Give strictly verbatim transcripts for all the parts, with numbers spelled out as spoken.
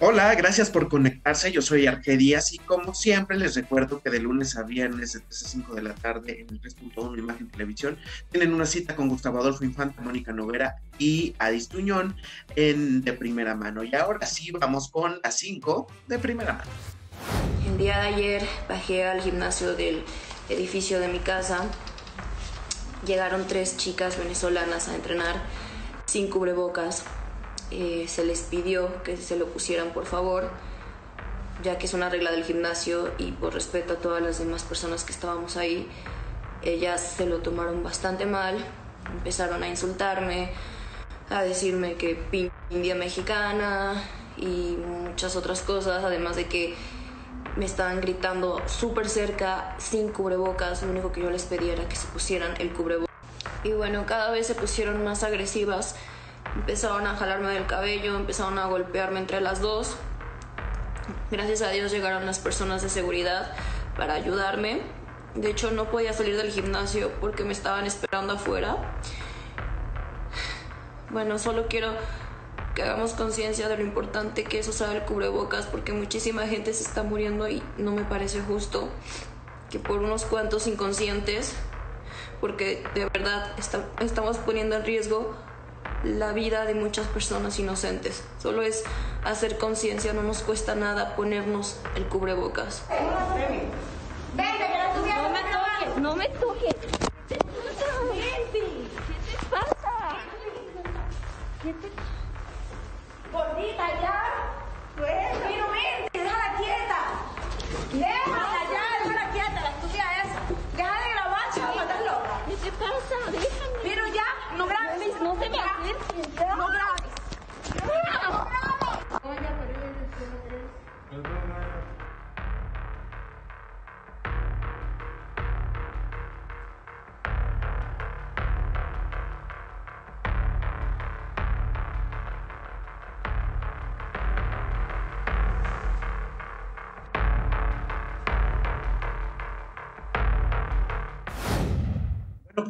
Hola, gracias por conectarse, yo soy Arje Díaz y como siempre les recuerdo que de lunes a viernes de tres a cinco de la tarde en el tres punto uno Imagen Televisión tienen una cita con Gustavo Adolfo Infante, Mónica Novera y Adis Duñón en De Primera Mano. Y ahora sí vamos con las cinco de Primera Mano. El día de ayer bajé al gimnasio del edificio de mi casa, llegaron tres chicas venezolanas a entrenar sin cubrebocas. Eh, se les pidió que se lo pusieran por favor, ya que es una regla del gimnasio y por respeto a todas las demás personas que estábamos ahí. Ellas se lo tomaron bastante mal, empezaron a insultarme, a decirme que pin india mexicana y muchas otras cosas, además de que me estaban gritando súper cerca, sin cubrebocas. Lo único que yo les pedía era que se pusieran el cubrebocas. Y bueno, cada vez se pusieron más agresivas. Empezaron a jalarme del cabello, empezaron a golpearme entre las dos. Gracias a Dios llegaron las personas de seguridad para ayudarme. De hecho, no podía salir del gimnasio porque me estaban esperando afuera. Bueno, solo quiero que hagamos conciencia de lo importante que es usar el cubrebocas, porque muchísima gente se está muriendo y no me parece justo que por unos cuantos inconscientes, porque de verdad está, estamos poniendo en riesgo la vida de muchas personas inocentes. Solo es hacer conciencia, no nos cuesta nada ponernos el cubrebocas. No me toques, no me toques. ¿Qué te pasa? ¿Qué te pasa? Gordita, ya. Suelta. Mi no mente, déjala quieta. Déjala ya, déjala quieta, la estúpida es. Deja de grabar, chaval, estás loca. ¿Qué te pasa? Déjame. Pero ya, no grabes. No se me acerques. No grabes. No grabes.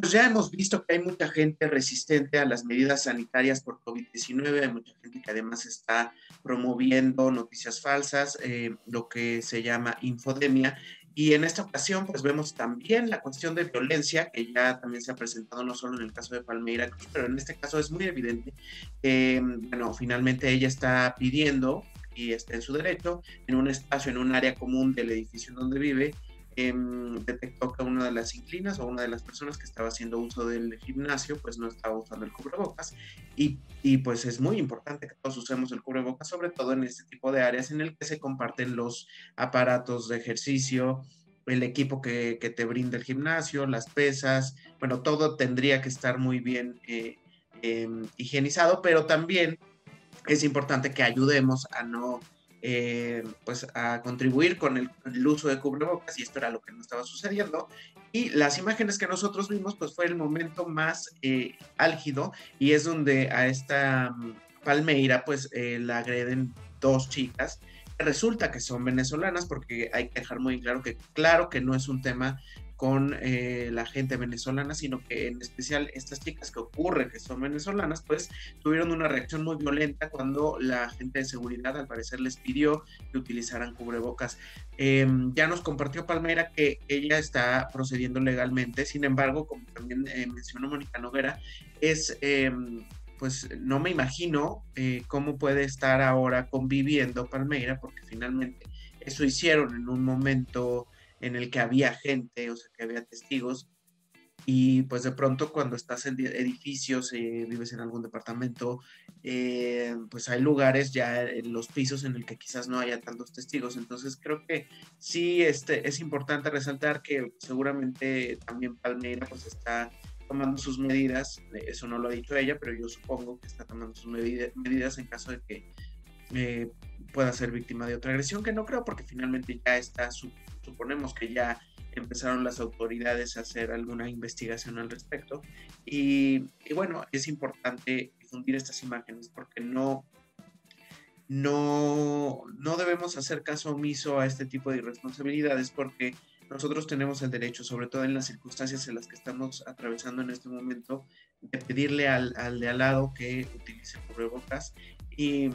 Pues ya hemos visto que hay mucha gente resistente a las medidas sanitarias por COVID diecinueve, hay mucha gente que además está promoviendo noticias falsas, eh, lo que se llama infodemia, y en esta ocasión pues vemos también la cuestión de violencia que ya también se ha presentado no solo en el caso de Palmeira Cruz, pero en este caso es muy evidente que, eh, bueno, finalmente ella está pidiendo, y está en su derecho, en un espacio, en un área común del edificio donde vive, detectó que una de las inquilinas o una de las personas que estaba haciendo uso del gimnasio pues no estaba usando el cubrebocas y, y pues es muy importante que todos usemos el cubrebocas, sobre todo en este tipo de áreas en el que se comparten los aparatos de ejercicio, el equipo que, que te brinda el gimnasio, las pesas, bueno, todo tendría que estar muy bien eh, eh, higienizado, pero también es importante que ayudemos a no Eh, pues a contribuir con el, el uso de cubrebocas, y esto era lo que no estaba sucediendo, y las imágenes que nosotros vimos pues fue el momento más eh, álgido, y es donde a esta um, Palmeira pues eh, la agreden dos chicas, resulta que son venezolanas, porque hay que dejar muy claro que claro que no es un tema con eh, la gente venezolana, sino que en especial estas chicas que ocurre que son venezolanas, pues tuvieron una reacción muy violenta cuando la gente de seguridad al parecer les pidió que utilizaran cubrebocas. Eh, ya nos compartió Palmeira que ella está procediendo legalmente, sin embargo, como también eh, mencionó Mónica Novera, es... Eh, pues no me imagino eh, cómo puede estar ahora conviviendo Palmeira, porque finalmente eso hicieron en un momento en el que había gente, o sea, que había testigos, y pues de pronto cuando estás en edificios, eh, vives en algún departamento, eh, pues hay lugares ya en los pisos en el que quizás no haya tantos testigos, entonces creo que sí este, es importante resaltar que seguramente también Palmeira pues está tomando sus medidas, eso no lo ha dicho ella, pero yo supongo que está tomando sus medida, medidas en caso de que eh, pueda ser víctima de otra agresión, que no creo, porque finalmente ya está, su, suponemos que ya empezaron las autoridades a hacer alguna investigación al respecto, y, y bueno, es importante difundir estas imágenes, porque no, no, no debemos hacer caso omiso a este tipo de irresponsabilidades, porque nosotros tenemos el derecho, sobre todo en las circunstancias en las que estamos atravesando en este momento, de pedirle al, al de al lado que utilice cubrebocas y,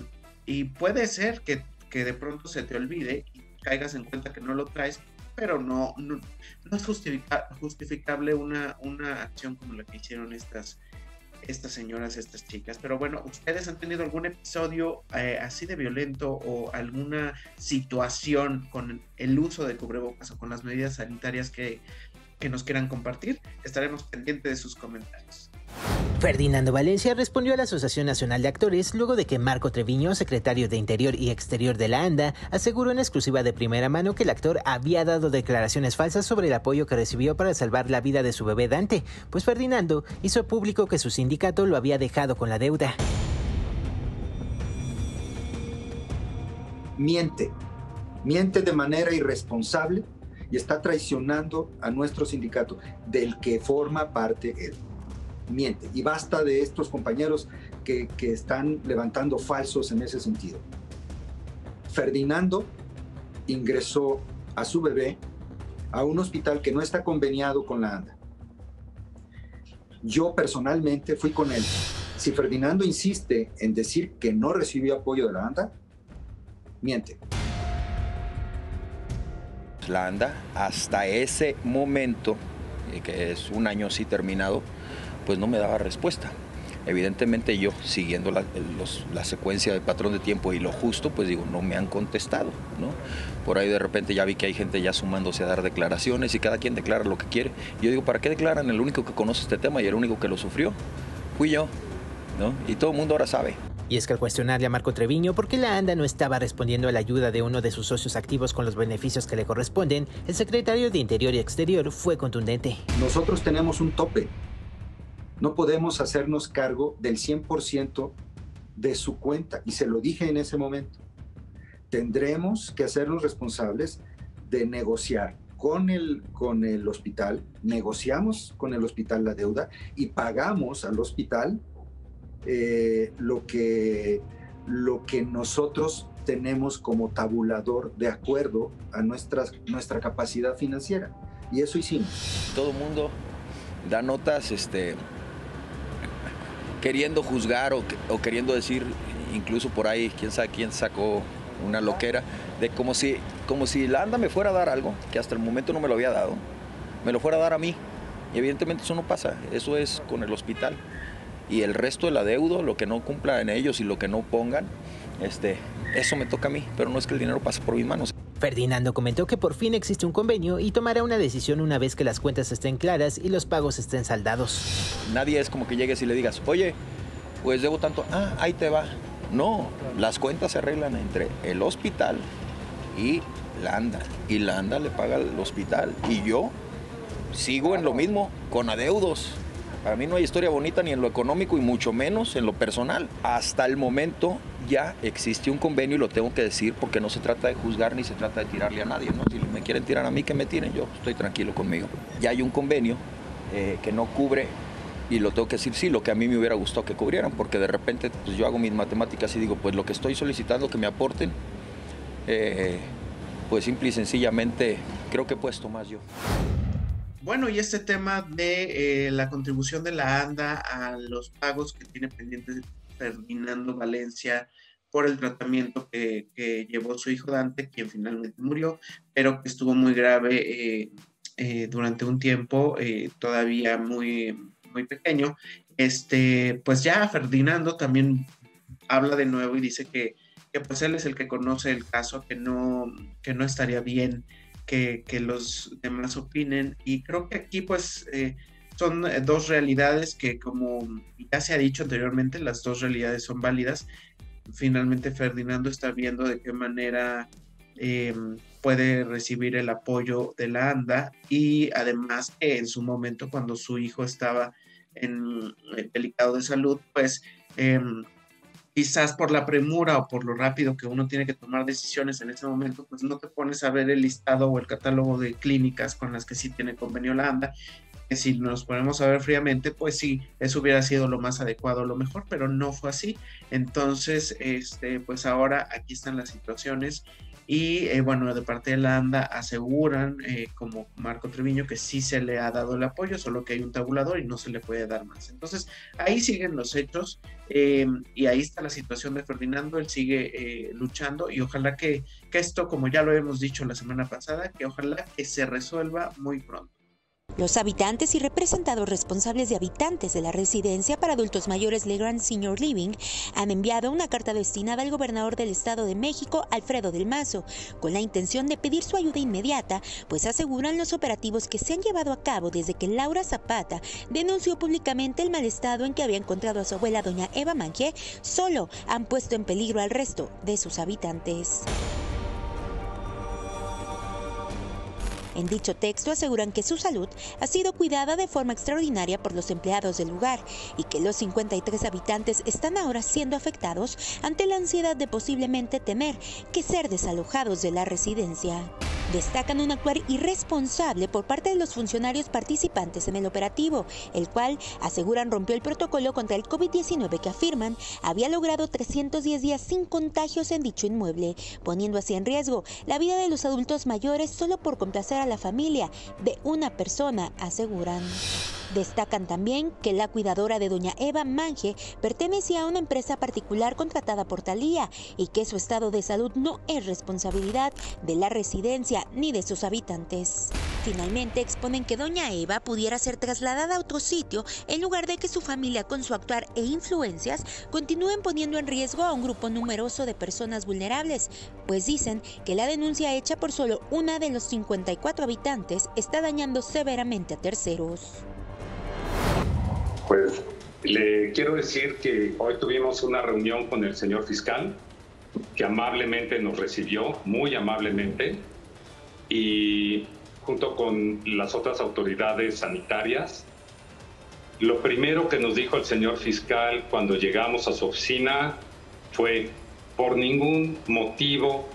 y puede ser que, que de pronto se te olvide y caigas en cuenta que no lo traes, pero no, no, no es justifica, justificable una, una acción como la que hicieron estas, estas señoras, estas chicas. Pero bueno, ¿ustedes han tenido algún episodio eh, así de violento o alguna situación con el uso de cubrebocas o con las medidas sanitarias que, que nos quieran compartir? Estaremos pendientes de sus comentarios. Ferdinando Valencia respondió a la Asociación Nacional de Actores luego de que Marco Treviño, secretario de Interior y Exterior de la ANDA, aseguró en exclusiva de primera mano que el actor había dado declaraciones falsas sobre el apoyo que recibió para salvar la vida de su bebé Dante, pues Ferdinando hizo público que su sindicato lo había dejado con la deuda. Miente, miente de manera irresponsable y está traicionando a nuestro sindicato, del que forma parte él. Miente, y basta de estos compañeros que, que están levantando falsos en ese sentido. Ferdinando ingresó a su bebé a un hospital que no está conveniado con la ANDA. Yo personalmente fui con él. Si Ferdinando insiste en decir que no recibió apoyo de la ANDA, miente. La ANDA hasta ese momento, que es un año así terminado, pues no me daba respuesta. Evidentemente yo, siguiendo la, los, la secuencia del patrón de tiempo y lo justo, pues digo, no me han contestado, ¿no? Por ahí de repente ya vi que hay gente ya sumándose a dar declaraciones y cada quien declara lo que quiere. Yo digo, ¿para qué declaran? El único que conoce este tema y el único que lo sufrió fui yo, ¿no? Y todo el mundo ahora sabe. Y es que al cuestionarle a Marco Treviño por qué la ANDA no estaba respondiendo a la ayuda de uno de sus socios activos con los beneficios que le corresponden, el secretario de Interior y Exterior fue contundente. Nosotros tenemos un tope. No podemos hacernos cargo del cien por ciento de su cuenta, y se lo dije en ese momento. Tendremos que hacernos responsables de negociar con el, con el hospital, negociamos con el hospital la deuda y pagamos al hospital eh, lo que, lo que nosotros tenemos como tabulador de acuerdo a nuestra, nuestra capacidad financiera, y eso hicimos. Todo el mundo da notas, este... queriendo juzgar o, o queriendo decir, incluso por ahí, quién sabe quién sacó una loquera, de como si, como si la ANDA me fuera a dar algo que hasta el momento no me lo había dado, me lo fuera a dar a mí. Y evidentemente eso no pasa, eso es con el hospital. Y el resto del adeudo, lo que no cumpla en ellos y lo que no pongan, este, eso me toca a mí, pero no es que el dinero pase por mis manos. Ferdinando comentó que por fin existe un convenio y tomará una decisión una vez que las cuentas estén claras y los pagos estén saldados. Nadie es como que llegues y le digas, oye, pues debo tanto, ah, ahí te va. No, las cuentas se arreglan entre el hospital y la ANDA. Y la ANDA le paga al hospital y yo sigo en lo mismo, con adeudos. Para mí no hay historia bonita ni en lo económico y mucho menos en lo personal. Hasta el momento ya existe un convenio y lo tengo que decir porque no se trata de juzgar ni se trata de tirarle a nadie, ¿no? Si me quieren tirar a mí, que me tiren, yo estoy tranquilo conmigo. Ya hay un convenio eh, que no cubre, y lo tengo que decir, sí, lo que a mí me hubiera gustado que cubrieran, porque de repente pues, yo hago mis matemáticas y digo, pues lo que estoy solicitando que me aporten, eh, pues simple y sencillamente creo que he puesto más yo. Bueno, y este tema de eh, la contribución de la ANDA a los pagos que tiene pendientes Ferdinando Valencia por el tratamiento que, que llevó su hijo Dante, quien finalmente murió, pero que estuvo muy grave eh, eh, durante un tiempo, eh, todavía muy, muy pequeño. Este, pues ya Ferdinando también habla de nuevo y dice que, que pues él es el que conoce el caso, que no, que no estaría bien Que, que los demás opinen, y creo que aquí pues eh, son dos realidades que, como ya se ha dicho anteriormente, las dos realidades son válidas. Finalmente Ferdinando está viendo de qué manera eh, puede recibir el apoyo de la ANDA, y además que en su momento, cuando su hijo estaba en delicado de salud, pues eh, quizás por la premura o por lo rápido que uno tiene que tomar decisiones en ese momento, pues no te pones a ver el listado o el catálogo de clínicas con las que sí tiene convenio la ANDA, que si nos ponemos a ver fríamente, pues sí, eso hubiera sido lo más adecuado, lo mejor, pero no fue así. Entonces, este, pues ahora aquí están las situaciones. Y eh, bueno, de parte de la ANDA aseguran, eh, como Marco Treviño, que sí se le ha dado el apoyo, solo que hay un tabulador y no se le puede dar más. Entonces, ahí siguen los hechos, eh, y ahí está la situación de Ferdinando. Él sigue eh, luchando, y ojalá que, que esto, como ya lo hemos dicho la semana pasada, que ojalá que se resuelva muy pronto. Los habitantes y representados responsables de habitantes de la residencia para adultos mayores Le Grand Senior Living han enviado una carta destinada al gobernador del Estado de México, Alfredo del Mazo, con la intención de pedir su ayuda inmediata, pues aseguran los operativos que se han llevado a cabo desde que Laura Zapata denunció públicamente el mal estado en que había encontrado a su abuela doña Eva Mange, solo han puesto en peligro al resto de sus habitantes. En dicho texto aseguran que su salud ha sido cuidada de forma extraordinaria por los empleados del lugar y que los cincuenta y tres habitantes están ahora siendo afectados ante la ansiedad de posiblemente temer que ser desalojados de la residencia. Destacan un actuar irresponsable por parte de los funcionarios participantes en el operativo, el cual aseguran rompió el protocolo contra el COVID diecinueve que afirman había logrado trescientos diez días sin contagios en dicho inmueble, poniendo así en riesgo la vida de los adultos mayores solo por complacer a la familia de una persona, aseguran. Destacan también que la cuidadora de doña Eva Mange pertenecía a una empresa particular contratada por Thalía y que su estado de salud no es responsabilidad de la residencia ni de sus habitantes. Finalmente exponen que doña Eva pudiera ser trasladada a otro sitio en lugar de que su familia con su actuar e influencias continúen poniendo en riesgo a un grupo numeroso de personas vulnerables, pues dicen que la denuncia hecha por solo una de los cincuenta y cuatro habitantes está dañando severamente a terceros. Pues le quiero decir que hoy tuvimos una reunión con el señor fiscal, que amablemente nos recibió, muy amablemente, y junto con las otras autoridades sanitarias. Lo primero que nos dijo el señor fiscal cuando llegamos a su oficina fue: por ningún motivo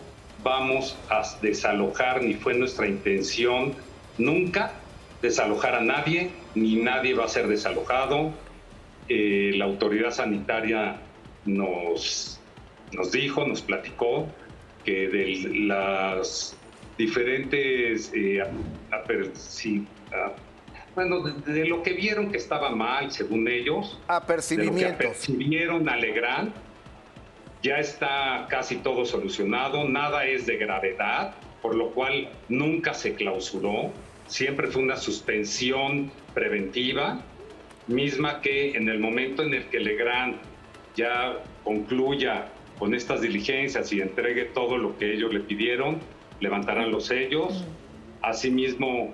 vamos a desalojar, ni fue nuestra intención nunca desalojar a nadie, ni nadie va a ser desalojado. Eh, la autoridad sanitaria nos, nos dijo, nos platicó que de las diferentes, eh, a, a, sí, a, bueno, de, de lo que vieron que estaba mal, según ellos, apercibimientos, de lo que apercibieron a Le Grand, ya está casi todo solucionado, nada es de gravedad, por lo cual nunca se clausuró. Siempre fue una suspensión preventiva, misma que en el momento en el que Le Grand ya concluya con estas diligencias y entregue todo lo que ellos le pidieron, levantarán los sellos. Asimismo,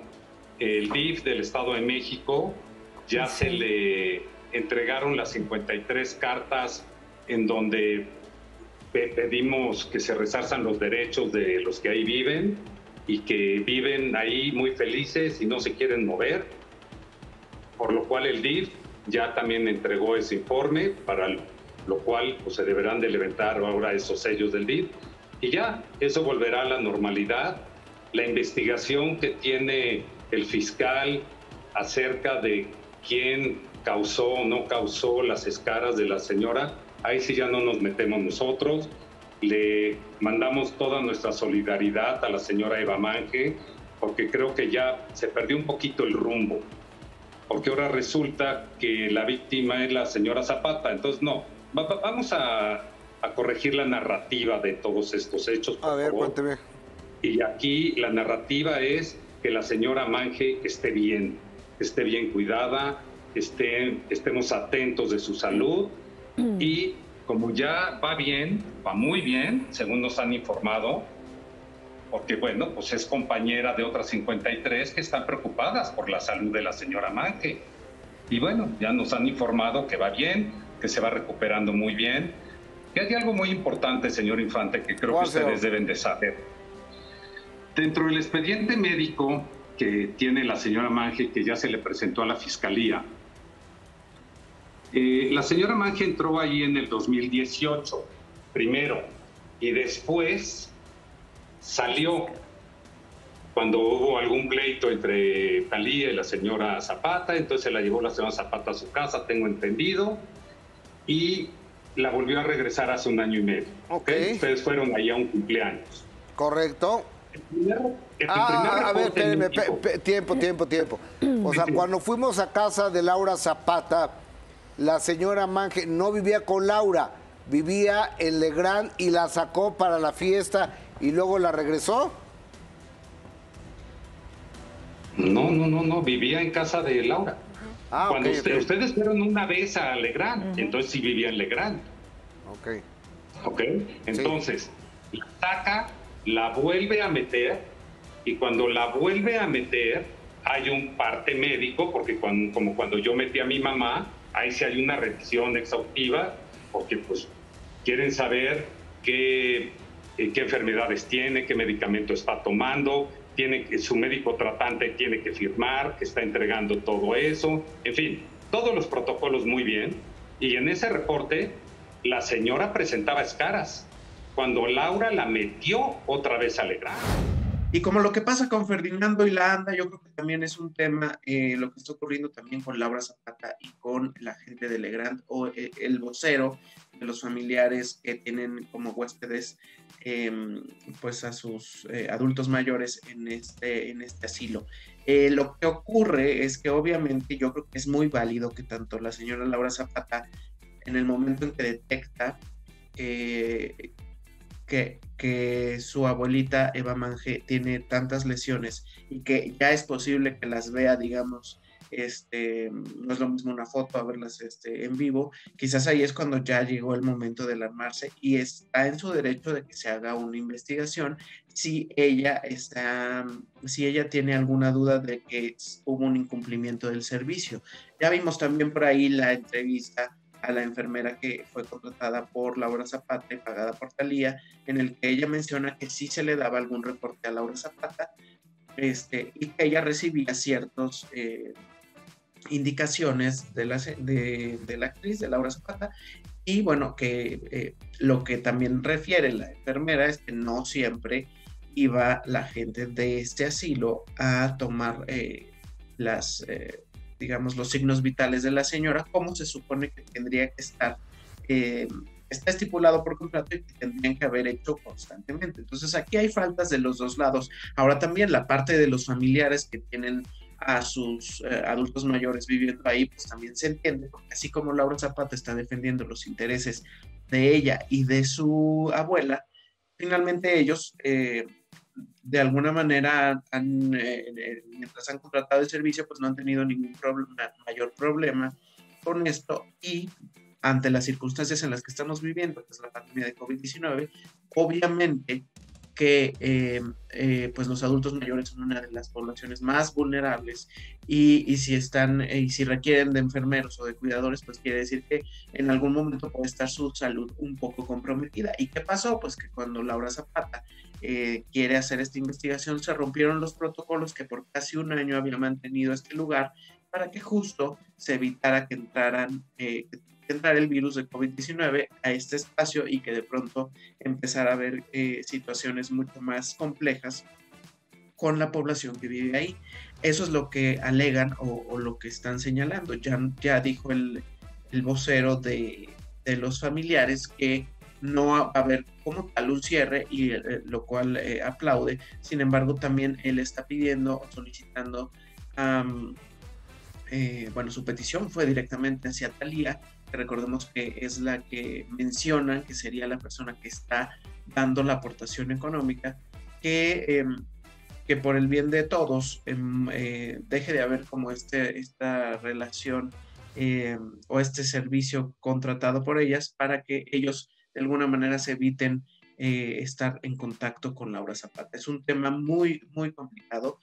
el D I F del Estado de México ya se le entregaron las cincuenta y tres cartas en donde pedimos que se resarzan los derechos de los que ahí viven y que viven ahí muy felices y no se quieren mover, por lo cual el D I F ya también entregó ese informe, para lo cual pues, se deberán de levantar ahora esos sellos del D I F y ya, eso volverá a la normalidad. La investigación que tiene el fiscal acerca de quién causó o no causó las escaras de la señora, ahí sí ya no nos metemos nosotros. Le mandamos toda nuestra solidaridad a la señora Eva Mange, porque creo que ya se perdió un poquito el rumbo, porque ahora resulta que la víctima es la señora Zapata. Entonces, no, va, va, vamos a, a corregir la narrativa de todos estos hechos, por favor. A ver, cuénteme. Y aquí la narrativa es que la señora Mange esté bien, esté bien cuidada, esté, estemos atentos de su salud mm. y... Como ya va bien, va muy bien, según nos han informado, porque bueno, pues es compañera de otras cincuenta y tres que están preocupadas por la salud de la señora Mange. Y bueno, ya nos han informado que va bien, que se va recuperando muy bien. Y hay algo muy importante, señor Infante, que creo que ustedes deben de saber. Dentro del expediente médico que tiene la señora Mange, que ya se le presentó a la Fiscalía, Eh, la señora Mange entró ahí en el dos mil dieciocho, primero, y después salió. cuando hubo algún pleito entre Thalía y la señora Zapata, entonces la llevó la señora Zapata a su casa, tengo entendido, y la volvió a regresar hace un año y medio. Okay. Ustedes fueron ahí a un cumpleaños. Correcto. El primer, el ah, a ver, espérenme, tiempo, tiempo, tiempo. O sea, cuando fuimos a casa de Laura Zapata, la señora Mange no vivía con Laura, vivía en Le Grand y la sacó para la fiesta y luego la regresó. No, no, no, no, vivía en casa de Laura. Ah, cuando okay, usted, okay. Ustedes fueron una vez a Le Grand, uh-huh. Entonces sí vivía en Le Grand. Ok. Ok, entonces sí. La saca, la vuelve a meter, y cuando la vuelve a meter hay un parte médico, porque cuando, como cuando yo metí a mi mamá, ahí sí hay una revisión exhaustiva, porque pues quieren saber qué, qué enfermedades tiene, qué medicamento está tomando, tiene que, su médico tratante tiene que firmar, que está entregando todo eso, en fin, todos los protocolos muy bien. Y en ese reporte la señora presentaba escaras cuando Laura la metió otra vez a Le Grand. Y como lo que pasa con Ferdinando y la ANDA, yo creo que también es un tema, eh, lo que está ocurriendo también con Laura Zapata y con la gente de Le Grand, o eh, el vocero de los familiares que tienen como huéspedes eh, pues a sus eh, adultos mayores en este, en este asilo. Eh, lo que ocurre es que obviamente yo creo que es muy válido que tanto la señora Laura Zapata, en el momento en que detecta eh, Que, que su abuelita Eva Mange tiene tantas lesiones y que ya es posible que las vea, digamos, este, no es lo mismo una foto a verlas este, en vivo, quizás ahí es cuando ya llegó el momento de alarmarse, y está en su derecho de que se haga una investigación si ella, está, si ella tiene alguna duda de que hubo un incumplimiento del servicio. Ya vimos también por ahí la entrevista a la enfermera que fue contratada por Laura Zapata y pagada por Thalía, en el que ella menciona que sí se le daba algún reporte a Laura Zapata este, y que ella recibía ciertas eh, indicaciones de la, de, de la actriz, de Laura Zapata, y bueno, que eh, lo que también refiere la enfermera es que no siempre iba la gente de este asilo a tomar eh, las... Eh, digamos, los signos vitales de la señora, como se supone que tendría que estar, eh, está estipulado por contrato y que tendrían que haber hecho constantemente. Entonces, aquí hay faltas de los dos lados. Ahora también la parte de los familiares que tienen a sus eh, adultos mayores viviendo ahí, pues también se entiende, porque así como Laura Zapata está defendiendo los intereses de ella y de su abuela, finalmente ellos... Eh, de alguna manera, han, eh, mientras han contratado el servicio, pues no han tenido ningún problema, mayor problema con esto, y ante las circunstancias en las que estamos viviendo, que es la pandemia de COVID diecinueve, obviamente que eh, eh, pues los adultos mayores son una de las poblaciones más vulnerables, y, y si están eh, y si requieren de enfermeros o de cuidadores, pues quiere decir que en algún momento puede estar su salud un poco comprometida. ¿Y qué pasó? Pues que cuando Laura Zapata eh, quiere hacer esta investigación, se rompieron los protocolos que por casi un año había mantenido este lugar para que justo se evitara que entraran eh, entrar el virus de COVID diecinueve a este espacio y que de pronto empezar a haber eh, situaciones mucho más complejas con la población que vive ahí. Eso es lo que alegan o, o lo que están señalando. Ya, ya dijo el, el vocero de, de los familiares que no va a haber como tal un cierre, y eh, lo cual eh, aplaude. Sin embargo, también él está pidiendo o solicitando, um, eh, bueno, su petición fue directamente hacia Thalía, que recordemos que es la que mencionan que sería la persona que está dando la aportación económica, que, eh, que por el bien de todos eh, eh, deje de haber como este, esta relación eh, o este servicio contratado por ellas, para que ellos de alguna manera se eviten eh, estar en contacto con Laura Zapata. Es un tema muy, muy complicado.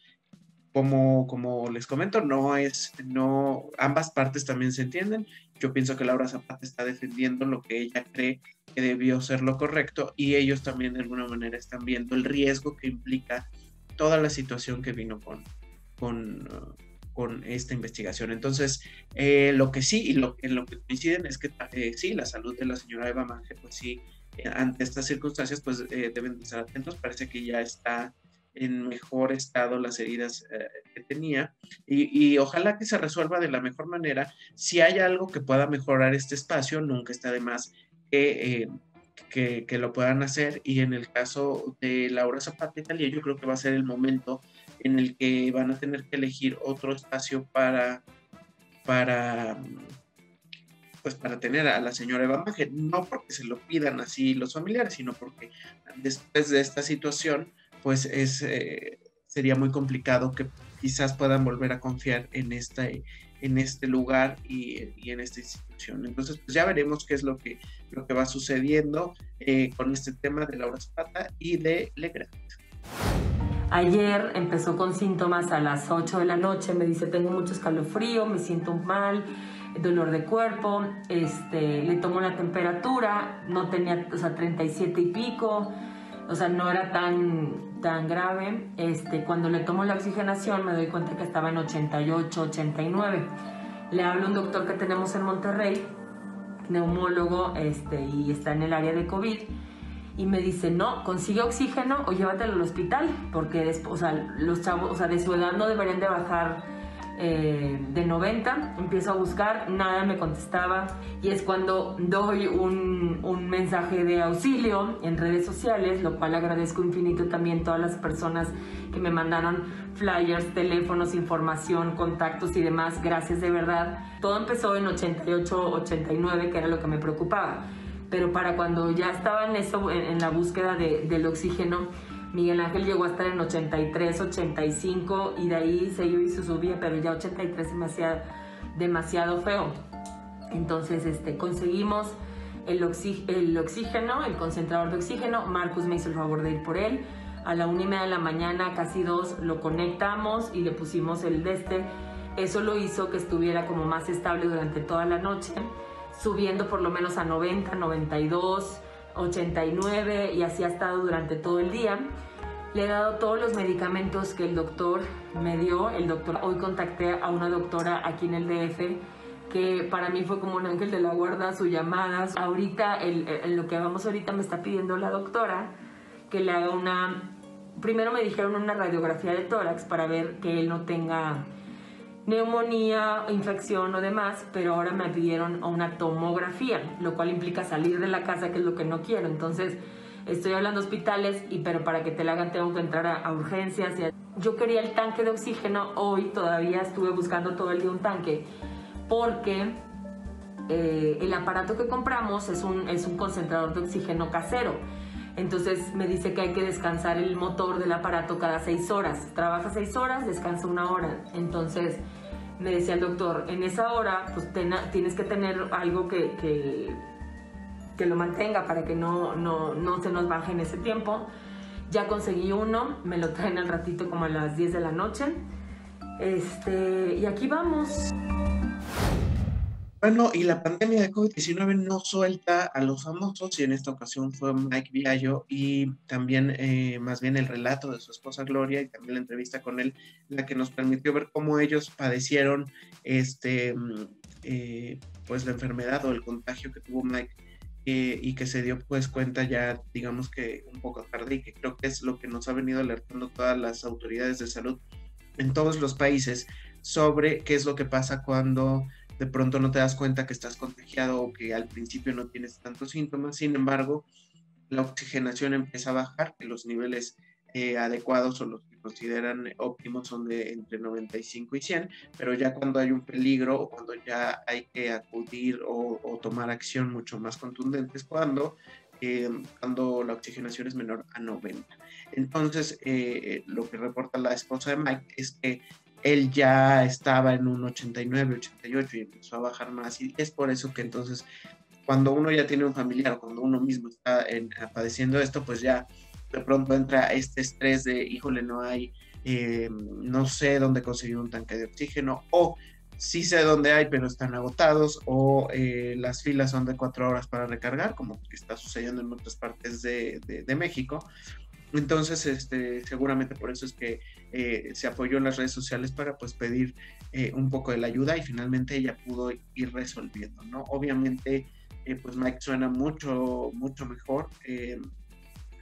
Como, como les comento, no es, no, ambas partes también se entienden. Yo pienso que Laura Zapata está defendiendo lo que ella cree que debió ser lo correcto, y ellos también de alguna manera están viendo el riesgo que implica toda la situación que vino con, con, con esta investigación. Entonces, eh, lo que sí y lo, en lo que coinciden es que eh, sí, la salud de la señora Eva Mange, pues sí, eh, ante estas circunstancias, pues eh, deben estar atentos. Parece que ya está en mejor estado las heridas eh, que tenía, y, y ojalá que se resuelva de la mejor manera. Si hay algo que pueda mejorar este espacio, nunca está de más que, eh, que, que lo puedan hacer, y en el caso de Laura Zapata y Thalía, yo creo que va a ser el momento en el que van a tener que elegir otro espacio para, para, pues para tener a la señora Eva Mange, no porque se lo pidan así los familiares, sino porque después de esta situación, pues es, eh, sería muy complicado que quizás puedan volver a confiar en, esta, en este lugar y, y en esta institución. Entonces, pues ya veremos qué es lo que, lo que va sucediendo eh, con este tema de Laura Zapata y de Le Grand. Ayer empezó con síntomas a las ocho de la noche, me dice, tengo mucho escalofrío, me siento mal, dolor de cuerpo, este, le tomo la temperatura, no tenía, o sea, treinta y siete y pico, o sea, no era tan, tan grave. Este, cuando le tomo la oxigenación me doy cuenta que estaba en ochenta y ocho, ochenta y nueve. Le hablo a un doctor que tenemos en Monterrey, neumólogo, este, y está en el área de COVID, y me dice, no, consigue oxígeno o llévatelo al hospital, porque después, o sea, los chavos, o sea, de su edad no deberían de bajar eh, de noventa. Empiezo a buscar, nada me contestaba, y es cuando doy un, un mensaje de auxilio en redes sociales, lo cual agradezco infinito también todas las personas que me mandaron flyers, teléfonos, información, contactos y demás. Gracias de verdad. Todo empezó en ochenta y ocho, ochenta y nueve, que era lo que me preocupaba. Pero para cuando ya estaba en eso, en, en la búsqueda de, del oxígeno, Miguel Ángel llegó a estar en ochenta y tres, ochenta y cinco, y de ahí se iba y se subía, pero ya ochenta y tres es demasiado, demasiado feo. Entonces este, conseguimos el, oxi, el oxígeno, el concentrador de oxígeno. Marcus me hizo el favor de ir por él. A la una y media de la mañana, casi dos, lo conectamos y le pusimos el de este. Eso lo hizo que estuviera como más estable durante toda la noche, subiendo por lo menos a noventa, noventa y dos, ochenta y nueve, y así ha estado durante todo el día. Le he dado todos los medicamentos que el doctor me dio. El doctor, hoy contacté a una doctora aquí en el D F, que para mí fue como un ángel de la guarda, sus llamadas. Ahorita, el, en lo que vamos ahorita, me está pidiendo la doctora que le haga una... Primero me dijeron una radiografía de tórax para ver que él no tenga neumonía, infección o demás, pero ahora me pidieron una tomografía, lo cual implica salir de la casa, que es lo que no quiero. Entonces estoy hablando de hospitales, y pero para que te la hagan tengo que entrar a, a urgencias. Yo quería el tanque de oxígeno hoy, todavía estuve buscando todo el día un tanque, porque eh, el aparato que compramos es un, es un concentrador de oxígeno casero. Entonces me dice que hay que descansar el motor del aparato cada seis horas. Trabaja seis horas, descansa una hora. Entonces me decía el doctor, en esa hora pues ten, tienes que tener algo que, que, que lo mantenga para que no, no, no se nos baje en ese tiempo. Ya conseguí uno, me lo traen al ratito como a las diez de la noche. Este, y aquí vamos. Bueno, y la pandemia de COVID diecinueve no suelta a los famosos, y en esta ocasión fue Mike Biaggio, y también eh, más bien el relato de su esposa Gloria, y también la entrevista con él, la que nos permitió ver cómo ellos padecieron este, eh, pues la enfermedad o el contagio que tuvo Mike, eh, y que se dio pues cuenta ya, digamos que un poco tarde, y que creo que es lo que nos ha venido alertando todas las autoridades de salud en todos los países sobre qué es lo que pasa cuando de pronto no te das cuenta que estás contagiado, o que al principio no tienes tantos síntomas. Sin embargo, la oxigenación empieza a bajar, que los niveles eh, adecuados o los que consideran óptimos son de entre noventa y cinco y cien, pero ya cuando hay un peligro o cuando ya hay que acudir o, o tomar acción mucho más contundente es cuando, eh, cuando la oxigenación es menor a noventa. Entonces, eh, lo que reporta la esposa de Mike es que él ya estaba en un ochenta y nueve, ochenta y ocho y empezó a bajar más, y es por eso que entonces cuando uno ya tiene un familiar o cuando uno mismo está en, padeciendo esto, pues ya de pronto entra este estrés de híjole, no hay, eh, no sé dónde conseguir un tanque de oxígeno, o sí sé dónde hay pero están agotados, o eh, las filas son de cuatro horas para recargar, como que está sucediendo en otras partes de, de, de México. Entonces, este, seguramente por eso es que eh, se apoyó en las redes sociales para pues pedir eh, un poco de la ayuda, y finalmente ella pudo ir resolviendo, ¿no? Obviamente, eh, pues Mike suena mucho, mucho mejor eh,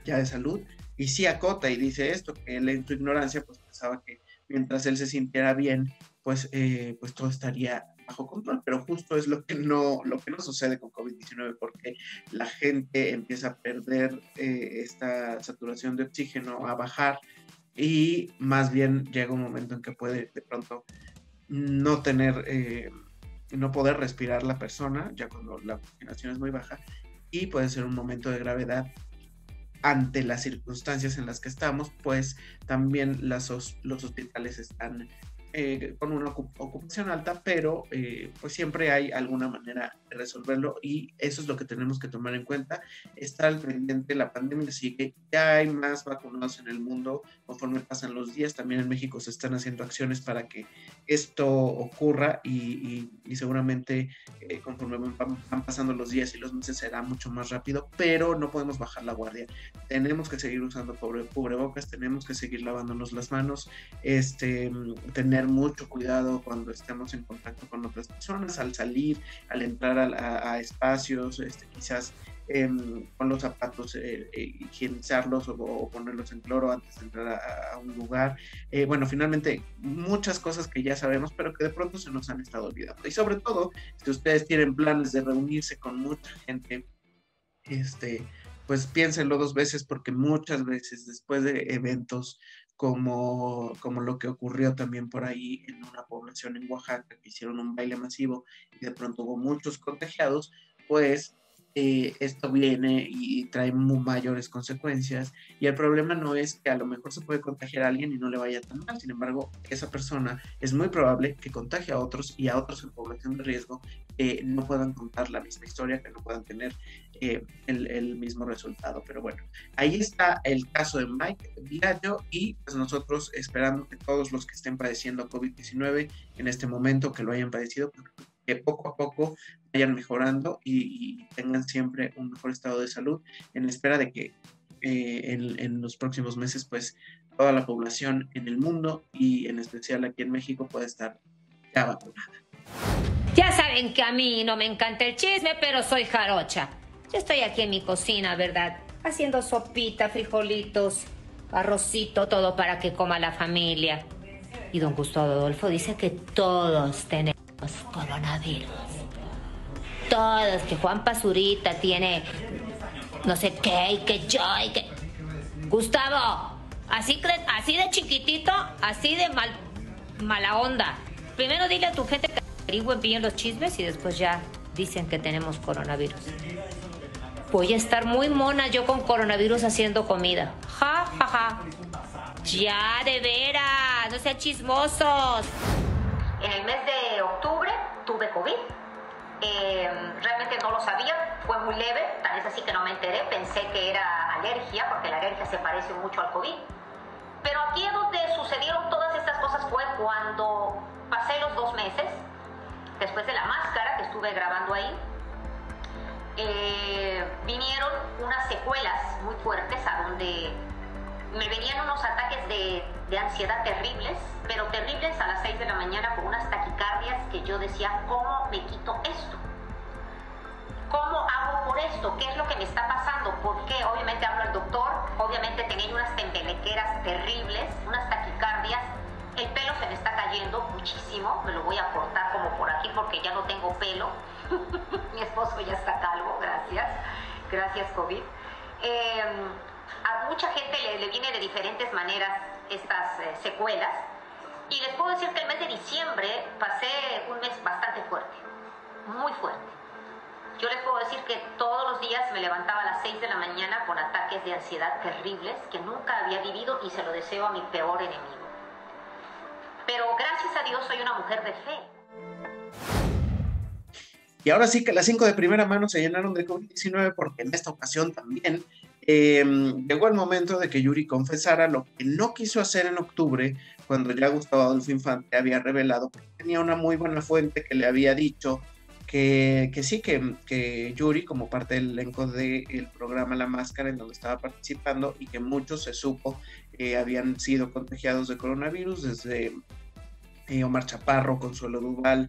ya de salud, y sí acota y dice esto, que él en su ignorancia pues pensaba que mientras él se sintiera bien, pues, eh, pues todo estaría bajo control, pero justo es lo que no, lo que no sucede con COVID diecinueve, porque la gente empieza a perder eh, esta saturación de oxígeno, a bajar, y más bien llega un momento en que puede de pronto no tener, eh, no poder respirar la persona, ya cuando la oxigenación es muy baja, y puede ser un momento de gravedad. Ante las circunstancias en las que estamos, pues también las, los hospitales están eh, con una ocupación alta, pero eh, pues siempre hay alguna manera de resolverlo, y eso es lo que tenemos que tomar en cuenta, estar al pendiente. La pandemia sigue, ya hay más vacunados en el mundo, conforme pasan los días, también en México se están haciendo acciones para que esto ocurra, y, y, y seguramente eh, conforme van, van pasando los días y los meses será mucho más rápido, pero no podemos bajar la guardia, tenemos que seguir usando cubrebocas, tenemos que seguir lavándonos las manos, este, tener mucho cuidado cuando estemos en contacto con otras personas, al salir, al entrar a, a, a espacios, este, quizás eh, con los zapatos eh, eh, higienizarlos o, o ponerlos en cloro antes de entrar a, a un lugar. Eh, bueno, finalmente muchas cosas que ya sabemos, pero que de pronto se nos han estado olvidando. Y sobre todo, si ustedes tienen planes de reunirse con mucha gente, este, pues piénsenlo dos veces, porque muchas veces después de eventos, Como, como lo que ocurrió también por ahí en una población en Oaxaca, que hicieron un baile masivo y de pronto hubo muchos contagiados, pues eh, esto viene y trae muy mayores consecuencias, y el problema no es que a lo mejor se puede contagiar a alguien y no le vaya tan mal, sin embargo, esa persona es muy probable que contagie a otros, y a otros en población de riesgo eh, no puedan contar la misma historia, que no puedan tener Eh, el, el mismo resultado. Pero bueno, ahí está el caso de Mike Biaggio, y pues nosotros esperando que todos los que estén padeciendo COVID diecinueve en este momento, que lo hayan padecido, que poco a poco vayan mejorando y, y tengan siempre un mejor estado de salud, en espera de que eh, en, en los próximos meses pues toda la población en el mundo, y en especial aquí en México, pueda estar ya vacunada. Ya saben que a mí no me encanta el chisme, pero soy jarocha. Yo estoy aquí en mi cocina, ¿verdad? Haciendo sopita, frijolitos, arrocito, todo para que coma la familia. Y don Gustavo Adolfo dice que todos tenemos coronavirus. Todos, que Juanpa Zurita tiene no sé qué, y que yo, y que... Gustavo, así, así de chiquitito, así de mal, mala onda. Primero dile a tu gente que averigüen bien los chismes y después ya dicen que tenemos coronavirus. Voy a estar muy mona yo con coronavirus haciendo comida. Ja, ja, ja. Ya, de veras, no sean chismosos. En el mes de octubre tuve COVID. Eh, realmente no lo sabía, fue muy leve. Tal es así que no me enteré. Pensé que era alergia, porque la alergia se parece mucho al COVID. Pero aquí es donde sucedieron todas estas cosas fue cuando pasé los dos meses, después de La Máscara, que estuve grabando ahí. Eh, vinieron unas secuelas muy fuertes, a donde me venían unos ataques de, de ansiedad terribles, pero terribles, a las seis de la mañana, con unas taquicardias que yo decía, ¿cómo me quito esto? ¿Cómo hago por esto? ¿Qué es lo que me está pasando? Porque obviamente hablo al doctor, obviamente tenía unas tembelequeras terribles, unas taquicardias, el pelo se me está cayendo muchísimo, me lo voy a cortar como por aquí porque ya no tengo pelo. Mi esposo ya está calvo, gracias, gracias COVID. Eh, a mucha gente le, le viene de diferentes maneras estas eh, secuelas, y les puedo decir que el mes de diciembre pasé un mes bastante fuerte, muy fuerte. Yo les puedo decir que todos los días me levantaba a las seis de la mañana con ataques de ansiedad terribles que nunca había vivido, y se lo deseo a mi peor enemigo. Pero gracias a Dios soy una mujer de fe. Y ahora sí que las cinco de primera mano se llenaron de COVID diecinueve, porque en esta ocasión también eh, llegó el momento de que Yuri confesara lo que no quiso hacer en octubre, cuando ya Gustavo Adolfo Infante había revelado que tenía una muy buena fuente que le había dicho que, que sí, que, que Yuri, como parte del elenco del programa La Máscara, en donde estaba participando, y que muchos se supo eh, habían sido contagiados de coronavirus, desde eh, Omar Chaparro, Consuelo Duval,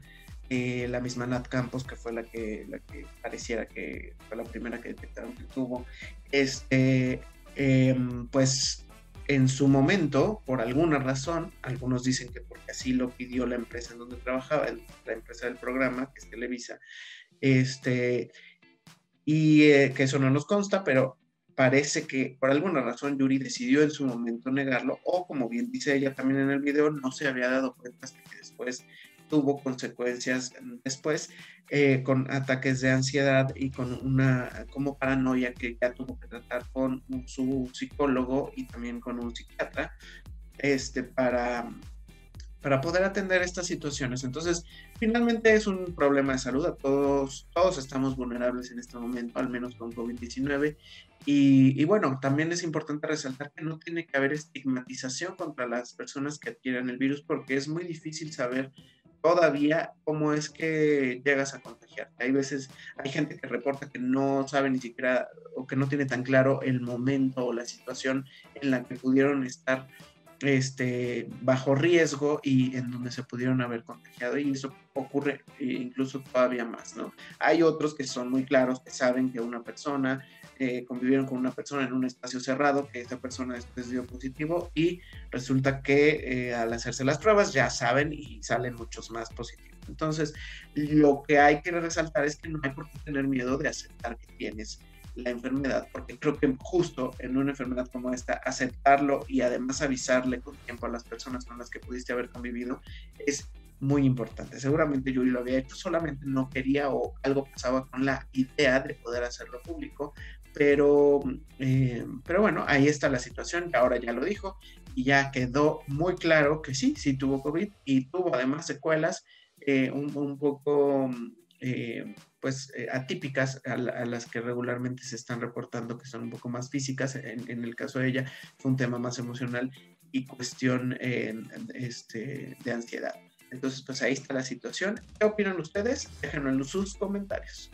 Eh, la misma Nat Campos, que fue la que, la que pareciera que fue la primera que detectaron que tuvo, este, eh, pues en su momento, por alguna razón, algunos dicen que porque así lo pidió la empresa en donde trabajaba, la empresa del programa, que es Televisa, este, y eh, que eso no nos consta, pero parece que por alguna razón Yuri decidió en su momento negarlo, o como bien dice ella también en el video, no se había dado cuenta hasta que después tuvo consecuencias después eh, con ataques de ansiedad y con una como paranoia que ya tuvo que tratar con su psicólogo y también con un psiquiatra este, para, para poder atender estas situaciones. Entonces, finalmente es un problema de salud. A todos, todos estamos vulnerables en este momento, al menos con COVID diecinueve. Y, y bueno, también es importante resaltar que no tiene que haber estigmatización contra las personas que adquieran el virus, porque es muy difícil saber todavía cómo es que llegas a contagiarte. Hay veces, hay gente que reporta que no sabe ni siquiera o que no tiene tan claro el momento o la situación en la que pudieron estar este, bajo riesgo y en donde se pudieron haber contagiado, y eso ocurre incluso todavía más, ¿no? Hay otros que son muy claros, que saben que una persona, eh, convivieron con una persona en un espacio cerrado, que esa persona después dio positivo y resulta que eh, al hacerse las pruebas ya saben y salen muchos más positivos. Entonces, lo que hay que resaltar es que no hay por qué tener miedo de aceptar que tienes la enfermedad, porque creo que justo en una enfermedad como esta, aceptarlo y además avisarle con tiempo a las personas con las que pudiste haber convivido es muy importante. Seguramente Yuri lo había hecho, solamente no quería o algo pasaba con la idea de poder hacerlo público, pero, eh, pero bueno, ahí está la situación, ahora ya lo dijo y ya quedó muy claro que sí, sí tuvo COVID y tuvo además secuelas eh, un, un poco... Eh, pues eh, atípicas a, la, a las que regularmente se están reportando, que son un poco más físicas. En, en el caso de ella fue un tema más emocional y cuestión eh, este, de ansiedad. Entonces, pues ahí está la situación. ¿Qué opinan ustedes? Déjenlo en sus comentarios.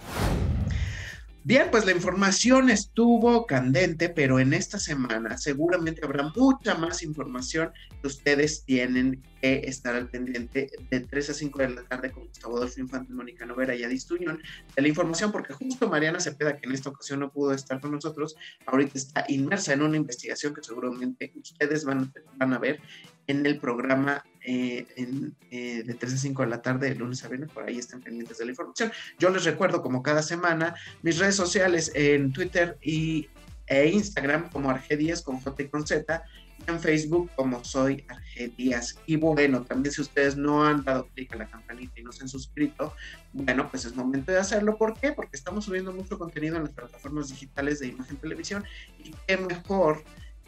Bien, pues la información estuvo candente, pero en esta semana seguramente habrá mucha más información que ustedes tienen que estar al pendiente de tres a cinco de la tarde con Gustavo Adolfo Infante, Mónica Novera y Adis Duñón de la información, porque justo Mariana Cepeda, que en esta ocasión no pudo estar con nosotros, ahorita está inmersa en una investigación que seguramente ustedes van, van a ver en el programa eh, en, eh, de tres a cinco de la tarde, de lunes a viernes. Por ahí están pendientes de la información. Yo les recuerdo, como cada semana, mis redes sociales en Twitter y, e Instagram como Arje Díaz con J y con Z, y en Facebook como Soy Arje Díaz. Y bueno, también si ustedes no han dado clic a la campanita y no se han suscrito, bueno, pues es momento de hacerlo. ¿Por qué? Porque estamos subiendo mucho contenido en las plataformas digitales de Imagen Televisión, y qué mejor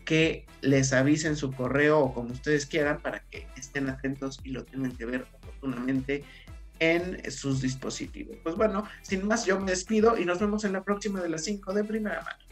que les avisen su correo o como ustedes quieran para que estén atentos y lo tengan que ver oportunamente en sus dispositivos. Pues bueno, sin más, yo me despido y nos vemos en la próxima de las cinco de Primera Mano.